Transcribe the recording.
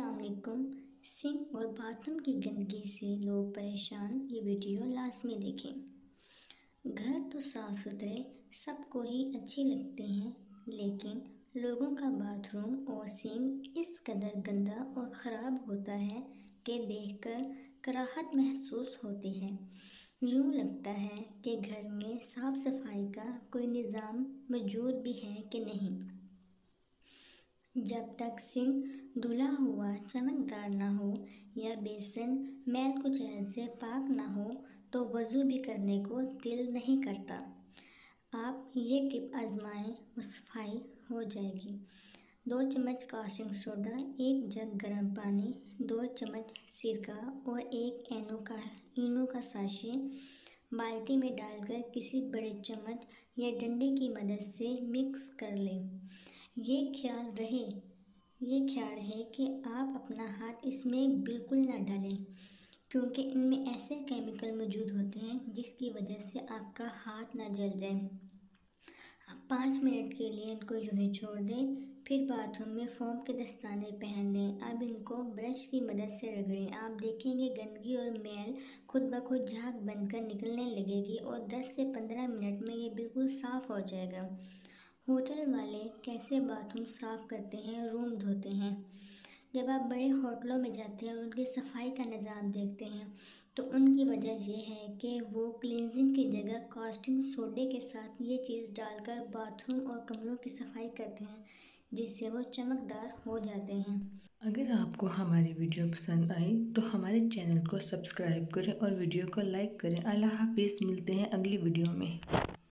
अस्सलाम वालेकुम। सिंक और बाथरूम की गंदगी से लोग परेशान, ये वीडियो लाजमी देखें। घर तो साफ़ सुथरे सबको ही अच्छे लगते हैं, लेकिन लोगों का बाथरूम और सिंक इस कदर गंदा और ख़राब होता है कि देखकर कराहत महसूस होती है। यूँ लगता है कि घर में साफ़ सफाई का कोई निज़ाम मौजूद भी है कि नहीं। जब तक सिंक धुला हुआ चमकदार ना हो या बेसन मैल कुचैल से पाक ना हो तो वज़ू भी करने को दिल नहीं करता। आप ये टिप आजमाएं और सफाई हो जाएगी। 2 चम्मच कास्टिंग सोडा, 1 जग गर्म पानी, 2 चम्मच सिरका और 1 इनो का साशे बाल्टी में डालकर किसी बड़े चम्मच या डंडे की मदद से मिक्स कर लें। ये ख्याल रहे कि आप अपना हाथ इसमें बिल्कुल ना डालें, क्योंकि इनमें ऐसे केमिकल मौजूद होते हैं जिसकी वजह से आपका हाथ ना जल जाए। आप 5 मिनट के लिए इनको यूँ ही छोड़ दें, फिर बाथरूम में फोम के दस्ताने पहन लें। अब इनको ब्रश की मदद से रगड़ें। आप देखेंगे गंदगी और मैल खुद ब खुद झाग बनकर निकलने लगेगी और 10 से 15 मिनट में ये बिल्कुल साफ़ हो जाएगा। होटल वाले कैसे बाथरूम साफ़ करते हैं, रूम धोते हैं। जब आप बड़े होटलों में जाते हैं और उनकी सफाई का निज़ाम देखते हैं तो उनकी वजह यह है कि वो क्लींजिंग की जगह कास्टिंग सोडे के साथ ये चीज़ डालकर बाथरूम और कमरों की सफाई करते हैं, जिससे वो चमकदार हो जाते हैं। अगर आपको हमारी वीडियो पसंद आई तो हमारे चैनल को सब्सक्राइब करें और वीडियो को लाइक करें। अल्लाह हाफ़िज़, मिलते हैं अगली वीडियो में।